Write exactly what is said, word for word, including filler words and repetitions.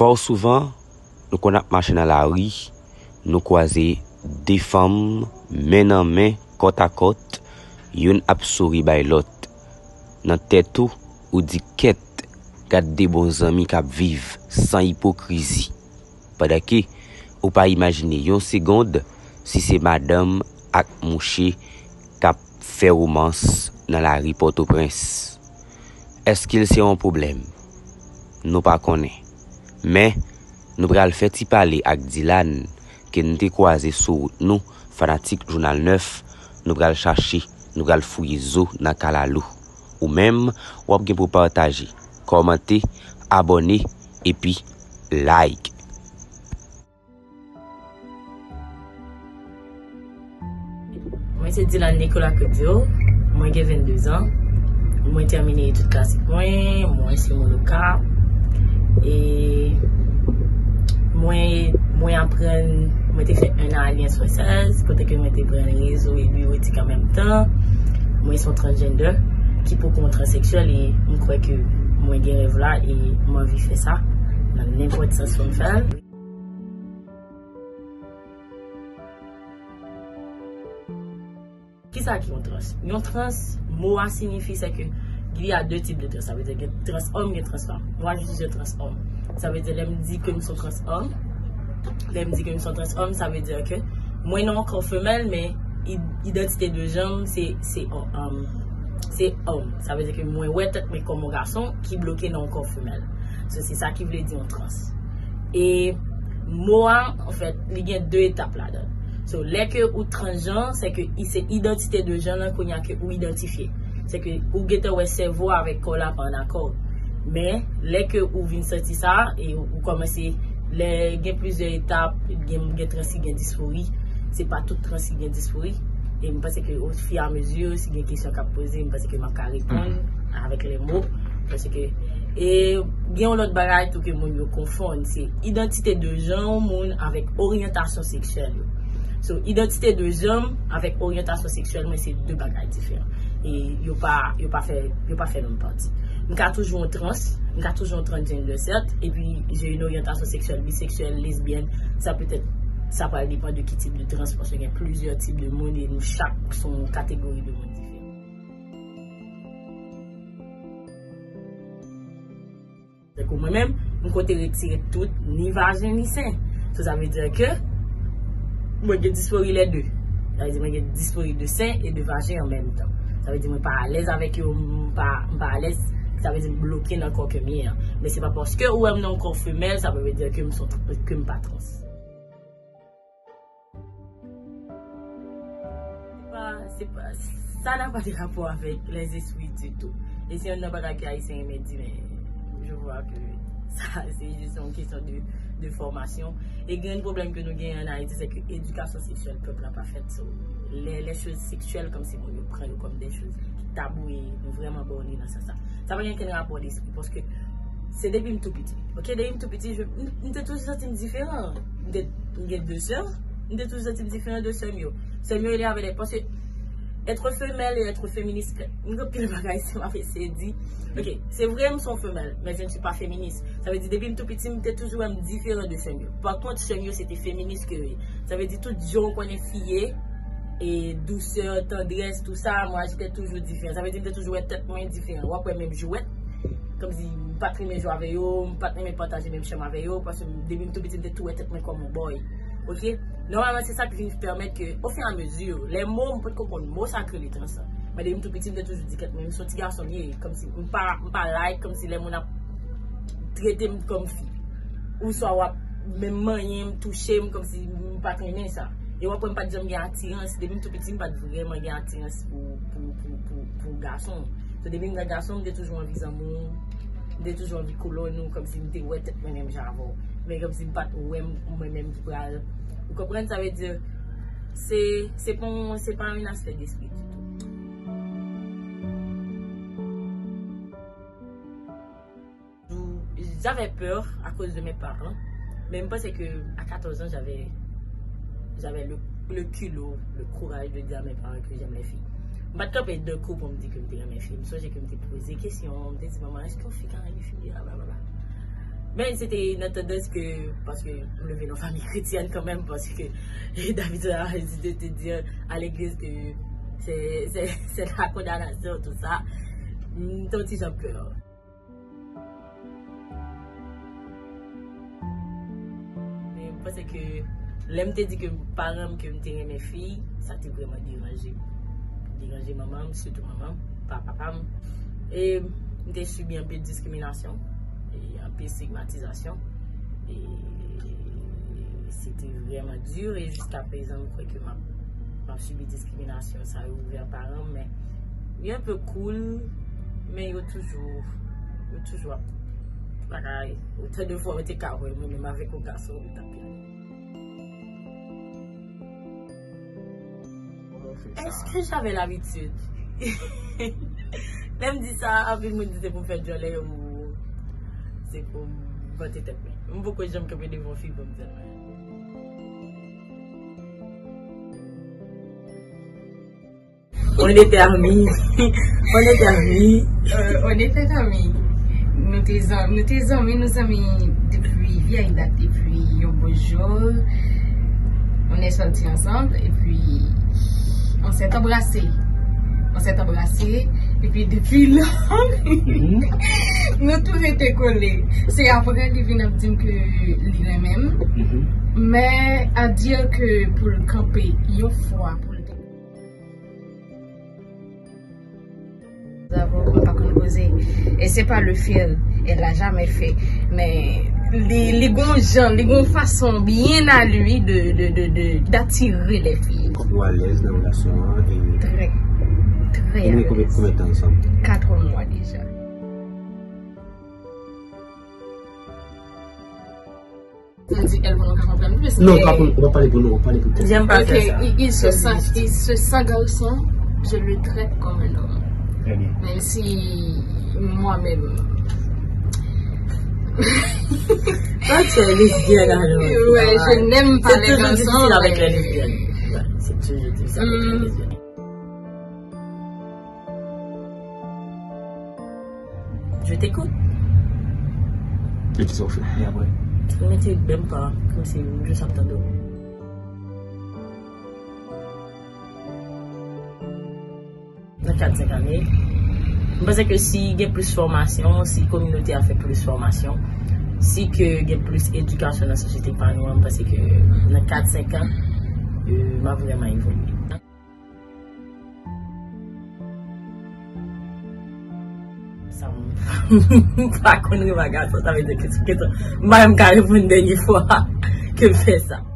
Fort souvent, nous connaissons marcher dans la rue, nous croiser des femmes, main en main, côte à côte, une ap souri bay l'autre. Dans tête tout, ou dit quête, garde des bons amis qui vivent sans hypocrisie. Pendant que, ou pas imaginer une seconde si c'est madame ak mouché qui fait romance dans la rue Port-au-Prince. Est-ce qu'il c'est un problème? Nous pas connaît. Mais nous pral fait y parler avec Dylan que nous t'ai croisé sur nous fanatique Journal neuf, nous pral chercher, nous pral fouiller zo dans Kalalou. Ou même ou ap gen pour partager, commenter, abonner et puis like. Moi c'est Dylan Nicolas Kodyo, moi j'ai vingt-deux ans. Moi terminé études classiques, moi c'est mon cas. Et moi, moi apprendre, moi j'ai fait un an à l'Alliance française, côté que moi j'ai pris un réseau et biotique en même temps. Moi sont transgender, qui pour contrat sexuel et je crois que moi j'ai rêve là et moi j'ai fait ça dans n'importe sens qu'on fait. Qui ça qui est trans? Une trans, moi signifie c'est que il y a deux types de trans, ça veut dire que trans homme et trans femme. Moi je suis trans homme. Ça veut dire que je me dis que je suis trans homme. Je me dis que je suis trans homme, ça veut dire que moi non encore femelle, mais l'identité de genre c'est homme. C'est homme. Ça veut dire que moi ouais tête mais comme un garçon qui bloqué non encore femelle. So, c'est ça qui veut dire en trans. Et moi en fait, il y a deux étapes là-dedans. So, les que ou transgenre, c'est que c'est l'identité de genre qu'on a que ou identifier. C'est que ou gete ou cerveau avec cola pas en accord, mais les que ou vient sortir ça et ou commencer les gain plusieurs étapes, gain gain transi gain dysphorie, c'est pas tout transi gain dysphorie et je pense que au fur et à mesure si gain question qu'a poser, je pense que m'a répondre avec les mots parce que et gain l'autre bagaille tout que mon yo confondre, c'est identité de genre monde avec orientation sexuelle. So identité de genre avec orientation sexuelle, mais c'est deux bagailles différents. Et yo pas yo pas fait yo pas fait même partie. M'ka toujours en trans, m'ka toujours en trente et un de sept et puis j'ai une orientation sexuelle bisexuelle, lesbienne, ça peut être ça va dépendre de qui type de trans parce qu'il y a plusieurs types de monde et nous chaque son catégorie de monde différent. C'est comme moi-même, mon côté retirer tout ni vagin ni sein. So, ça veut dire que moi j'ai dysphorie les deux. Ça veut dire moi j'ai dysphorie de sein et de vagin en même temps. Ça veut dire que je ne suis pas à l'aise avec eux, je pas à l'aise, ça veut dire bloquer dans le corps que mien. Mais ce n'est pas parce que je suis encore femelle, ça veut dire que je ne suis pas trans. Pas, ça n'a pas de rapport avec les esprits du tout. Et si on n'a pas d'accueil ici, on me dit, mais je vois que ça, c'est juste une question de, de formation. Et le grand problème que nous avons en Haïti, c'est que l'éducation sexuelle, le peuple n'a pas fait ça. Les, les choses sexuelles comme si on le prend comme des choses tabouées, nous vraiment bornées dans ça. Ça n'a pas rien à rapport d'esprit parce que c'est depuis tout petit. Ok, depuis tout petit, je me suis toujours senti différent. J'ai deux sœurs, je me suis toujours senti différent de sœurs mieux. Sœurs mieux, il y avait des pensées. Être femelle et être féministe, c'est dit. Ok, c'est vrai, je suis femelle, mais je ne suis pas féministe. Ça veut dire depuis tout petit, je suis toujours différent de sœurs mieux. Par contre, sœurs mieux, c'était féministe que oui. Ça veut dire tout le jour qu'on est fille. Et douceur, tendresse, tout ça, moi j'étais toujours différent. Ça veut dire que j'étais toujours tête moins différent. Ou après même jouer, comme si je ne pas très bien jouer avec eux, je ne pas très bien partager mes chemins avec eux, parce que depuis tout petit, j'étais toujours tête moins comme un boy. Ok? Normalement, c'est ça qui nous permet que, au fur et à mesure, les mots, on peut comprendre, mots sacrés, les trans. Mais depuis tout petit, j'étais toujours dit que je suis un petit garçon, comme si je ne pas like, comme si les gens traité comme fille. Ou soit, même moyen, me toucher, comme si je ne pas traîner ça. Et on ne peut pas dire que j'ai attirance, depuis tout petit, je ne peux pas vraiment avoir attirance pour les garçons. Depuis les garçons, j'ai toujours envie d'amour, j'ai toujours envie de colonne, comme si je me disais, moi-même, j'avoue. Mais comme si je ne pas moi-même, je parle. Vous comprenez, ça veut dire, c'est pas un aspect d'esprit du tout. J'avais peur à cause de mes parents, mais je pense qu'à quatorze ans, j'avais. J'avais le, le culot, le courage de dire à mes parents que j'aime les filles. Maintenant, il y a deux coups pour me dire que j'aime les filles. Je me suis posé des questions, je me suis dit, maman, est-ce qu'on fait quand même les filles? Mais c'était une tendance que, parce que nous levons nos familles chrétiennes quand même, parce que David a décidé de dire à l'église que c'est la condamnation, tout ça. Tant que j'en pleure. Mais parce que l'homme t'a dit que mes parents, que mes filles, ça t'a vraiment dérangé. Dérangé maman, surtout maman, papa. Et j'ai subi un peu de discrimination. Et un peu de stigmatisation. Et, et c'était vraiment dur. Et jusqu'à présent, je crois que j'ai subi discrimination. Ça a ouvert par an, mais il est un peu cool. Mais il y a toujours, il y a toujours, pareil. Autant de fois, j'étais carré, même avec un garçon, on tapait. Est-ce que j'avais l'habitude? Même dit ça, avec moi, c'était pour faire jolie ou. C'est pour me battre tête. Beaucoup de gens qui ont des bonnes filles pour me dire. On était amis. On était amis. Euh, on était amis. Nous étions amis, nous sommes amis depuis vieille date, depuis un beau jour. On est sortis ensemble et puis on s'est embrassés. On s'est embrassés. Et puis depuis là, nous tous étions collés. C'est après qu'il vient dire que lui-même, mm-hmm. mais à dire que pour le camper, il faut pour le nous avons pas composé. Et c'est pas le fil, elle l'a jamais fait. Mais les, les bons gens, les bonnes façons bien à lui de, de, de, de, d'attirer les filles. Ou à l'aise dans la soirée. Très. Très bien. Combien de temps ensemble? Quatre mois déjà. On dit qu'elle va comprendre plus. Non, on va parler pour nous, on va parler pour nous. J'aime pas okay. ça. Il, il se sent, il se sent garçon, je le traite comme un homme. Très bien. Même si moi-même. Toi, tu es lesbienne alors. Ouais, je n'aime pas les garçons. Avec la lesbienne. Ouais, c'est toujours difficile avec la lesbienne. Je t'écoute. Et tu souffles. Et après? Je ne t'écoute même pas, comme si je s'entendais. Dans quatre à cinq années, je pense que si il y a plus de formation, si la communauté a fait plus de formation, si il y a plus d'éducation dans la société par nous, je pense que dans quatre à cinq ans, je vais vraiment évoluer. Pas qu'on ne va pas garder, ça veut dire que c'est que ça. Moi, je me carrément une dernière fois que je fais ça.